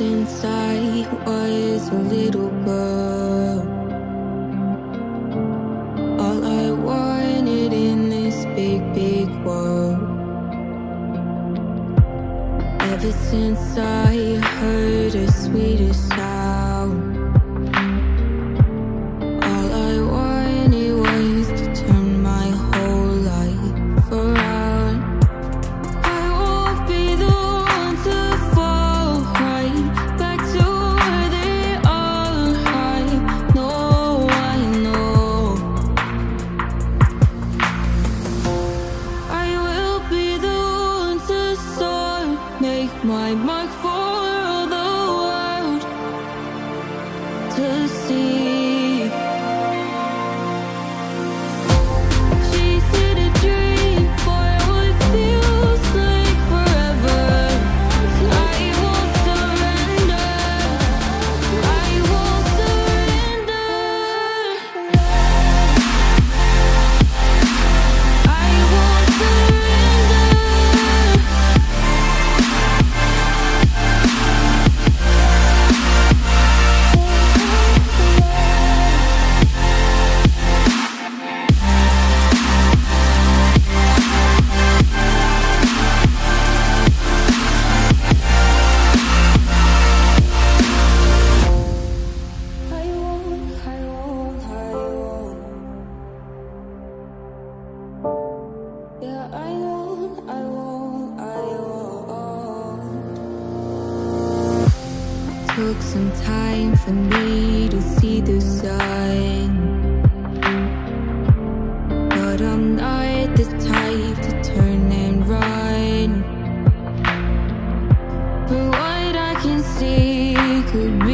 was inside was a little girl. All I wanted in this big, big world. Ever since I heard her sweetest sound, all I wanted was to turn my whole life around. My mark for all the world to see. Chasing a dream for what feels like forever. I will surrender. I will surrender. I will surrender. Took some time for me to see the sign, but I'm not the type to turn and run. But what I can see could be